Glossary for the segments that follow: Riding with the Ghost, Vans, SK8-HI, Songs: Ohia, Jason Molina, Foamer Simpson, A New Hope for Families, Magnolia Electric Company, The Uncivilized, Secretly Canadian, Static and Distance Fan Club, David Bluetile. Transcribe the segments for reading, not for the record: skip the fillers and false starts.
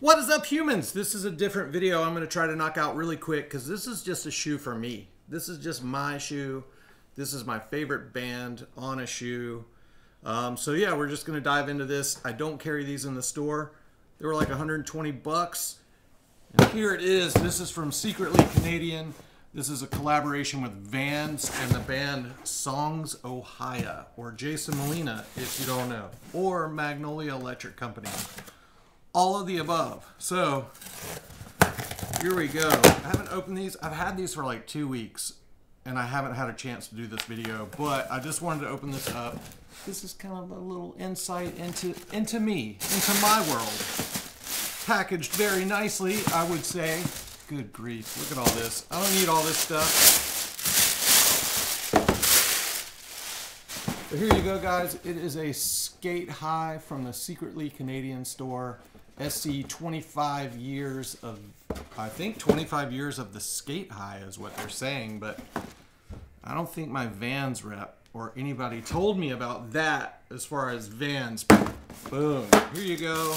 What is up, humans? This is a different video. I'm going to try to knock out really quick because this is just a shoe for me. This is just my shoe. This is my favorite band on a shoe. So yeah, we're just going to dive into this. I don't carry these in the store. They were like 120 bucks. And here it is. This is from Secretly Canadian. This is a collaboration with Vans and the band Songs: Ohia, or Jason Molina, if you don't know, or Magnolia Electric Company. All of the above. So here we go. I haven't opened these. I've had these for like 2 weeks, and I haven't had a chance to do this video, but I just wanted to open this up. This is kind of a little insight into me, into my world. Packaged very nicely, I would say. Good grief, look at all this. I don't need all this stuff. But here you go, guys. It is a Skate High from the Secretly Canadian store. SC 25 years of, I think 25 years of the Skate High is what they're saying, but I don't think my Vans rep or anybody told me about that as far as Vans. Boom, here you go.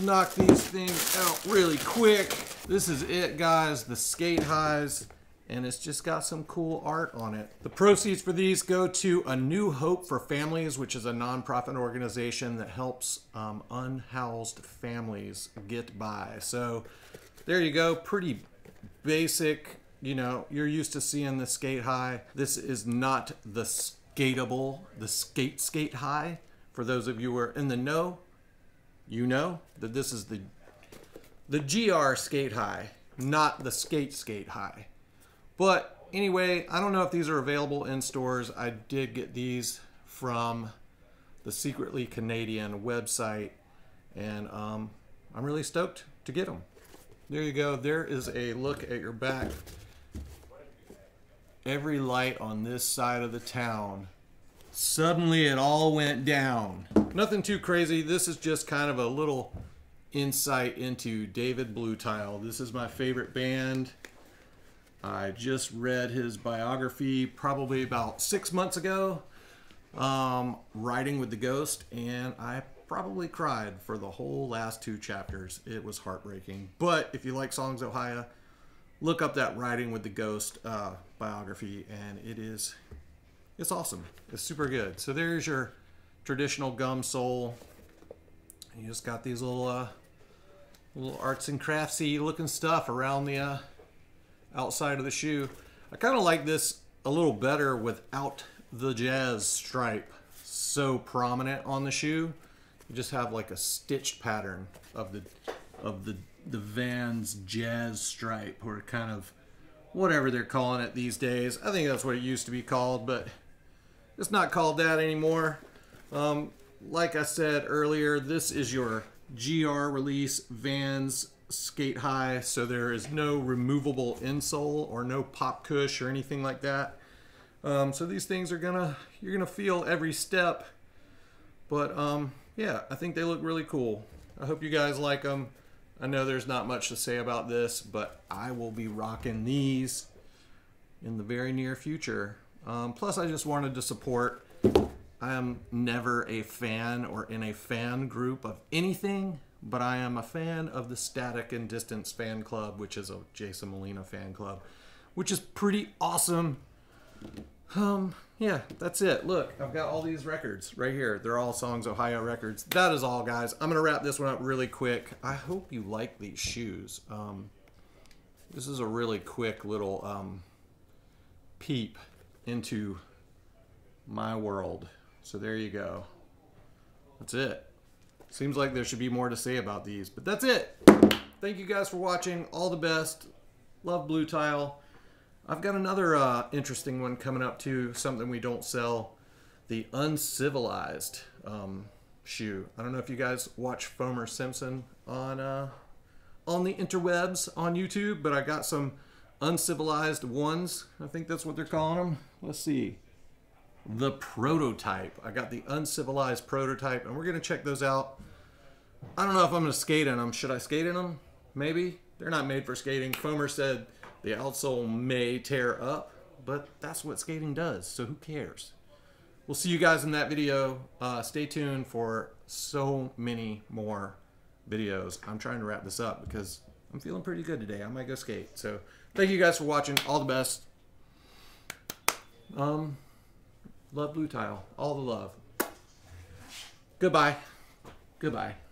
Knock these things out really quick. This is it, guys, the Skate Highs, and it's just got some cool art on it. The proceeds for these go to A New Hope for Families, which is a nonprofit organization that helps unhoused families get by. So there you go, pretty basic. You know, you're used to seeing the Skate High. This is not the Skateable, the Skate High. For those of you who are in the know, you know that this is the GR Skate High, not the Skate High. But anyway, I don't know if these are available in stores. I did get these from the Secretly Canadian website, and I'm really stoked to get them. There you go. There is a look at your back. Every light on this side of the town, suddenly it all went down. Nothing too crazy. This is just kind of a little insight into David Bluetile. This is my favorite band. I just read his biography probably about 6 months ago, Riding with the Ghost, and I probably cried for the whole last 2 chapters. It was heartbreaking. But if you like Songs: Ohia, look up that Riding with the Ghost biography, and it's awesome. It's super good. So there's your traditional gum sole. You just got these little arts and craftsy looking stuff around the outside of the shoe. I kind of like this a little better without the jazz stripe so prominent on the shoe. You just have like a stitched pattern of the Vans jazz stripe, or kind of whatever they're calling it these days. I think that's what it used to be called, but it's not called that anymore. Like I said earlier, this is your GR release Vans Skate High, so there is no removable insole or no pop cush or anything like that. So these things are you're gonna feel every step. But yeah, I think they look really cool. I hope you guys like them. I know there's not much to say about this, but I will be rocking these in the very near future. Plus, I just wanted to support. I am never a fan or in a fan group of anything, but I am a fan of the Static and Distance Fan Club, which is a Jason Molina fan club, which is pretty awesome. Yeah, that's it. Look, I've got all these records right here. They're all Songs: Ohio records. That is all, guys. I'm gonna wrap this one up really quick. I hope you like these shoes. This is a really quick little peep into my world. So there you go. That's it. Seems like there should be more to say about these, but that's it. Thank you guys for watching. All the best. Love Bluetile. I've got another interesting one coming up too, something we don't sell. The Uncivilized shoe. I don't know if you guys watch Foamer Simpson on the interwebs on YouTube, but I got some Uncivilized ones. I think that's what they're calling them. Let's see. The prototype. I got the Uncivilized prototype, and we're gonna check those out. I don't know if I'm gonna skate in them. Should I skate in them? Maybe. They're not made for skating. Foamer said the outsole may tear up, but that's what skating does, so who cares? We'll see you guys in that video. Stay tuned for so many more videos. I'm trying to wrap this up because I'm feeling pretty good today. I might go skate. So thank you guys for watching. All the best. Love Bluetile. All the love. Goodbye. Goodbye.